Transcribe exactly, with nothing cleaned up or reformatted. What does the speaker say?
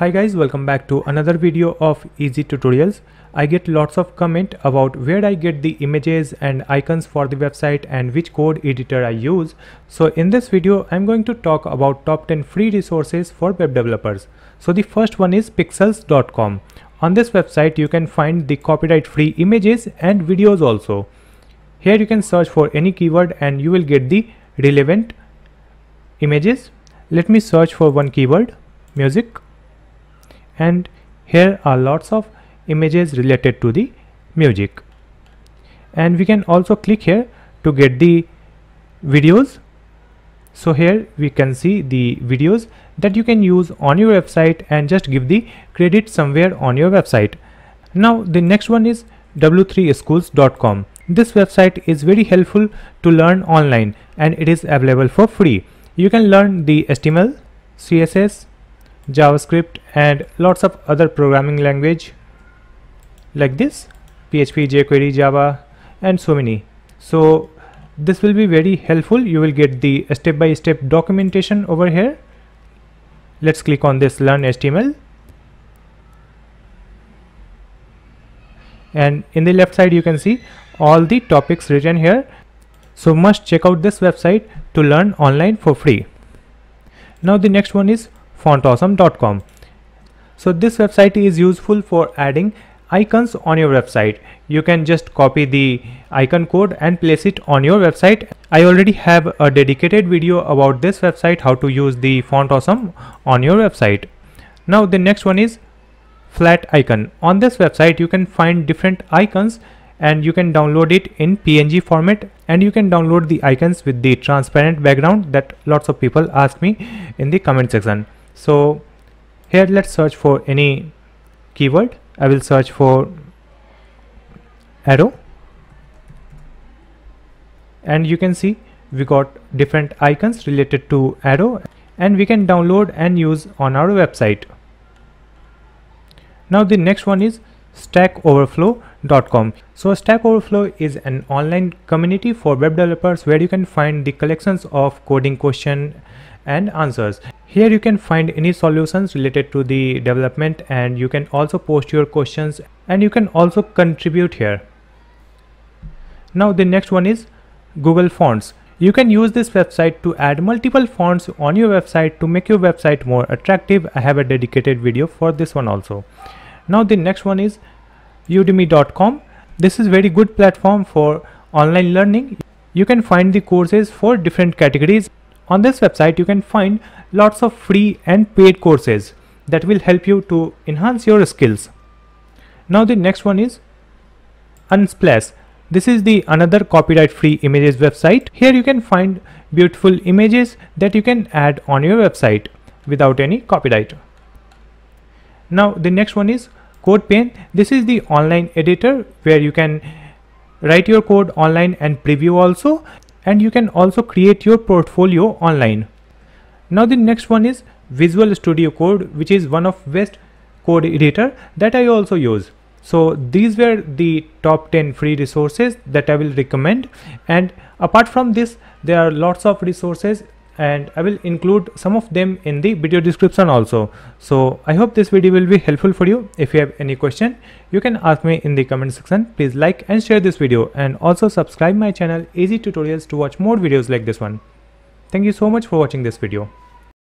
Hi guys, welcome back to another video of easy tutorials. I get lots of comment about where I get the images and icons for the website and which code editor I use. So in this video I'm going to talk about top ten free resources for web developers. So the first one is pixels dot com. On this website you can find the copyright free images and videos also. Here you can search for any keyword and you will get the relevant images. Let me search for one keyword, music. And here are lots of images related to the music, and we can also click here to get the videos. So here we can see the videos that you can use on your website and just give the credit somewhere on your website. Now the next one is w three schools dot com. This website is very helpful to learn online and it is available for free. You can learn the H T M L, C S S, JavaScript and lots of other programming language like this, P H P, jQuery, Java and so many. So this will be very helpful. You will get the step-by-step documentation over here. Let's click on this learn H T M L, and in the left side you can see all the topics written here. So must check out this website to learn online for free. Now the next one is font awesome dot com. So this website is useful for adding icons on your website. You can just copy the icon code and place it on your website. I already have a dedicated video about this website, how to use the Font Awesome on your website. Now the next one is Flat Icon. On this website you can find different icons and you can download it in P N G format, and you can download the icons with the transparent background that lots of people ask me in the comment section. So here let's search for any keyword. I will search for arrow, and you can see we got different icons related to arrow and we can download and use on our website. Now the next one is stack overflow dot com. So Stack Overflow is an online community for web developers where you can find the collections of coding questions and answers. Here you can find any solutions related to the development, and you can also post your questions and you can also contribute here. Now the next one is Google Fonts. You can use this website to add multiple fonts on your website to make your website more attractive. I have a dedicated video for this one also. Now the next one is Udemy dot com. This is very good platform for online learning. You can find the courses for different categories. On this website you can find lots of free and paid courses that will help you to enhance your skills. Now the next one is Unsplash. This is the another copyright free images website. Here you can find beautiful images that you can add on your website without any copyright. Now the next one is CodePen. This is the online editor where you can write your code online and preview also, and you can also create your portfolio online. Now the next one is Visual Studio Code, which is one of best code editor that I also use. So these were the top ten free resources that I will recommend, and apart from this there are lots of resources and I will include some of them in the video description also. So I hope this video will be helpful for you. If you have any question, you can ask me in the comment section. Please like and share this video, and also subscribe my channel Easy Tutorials to watch more videos like this one. Thank you so much for watching this video.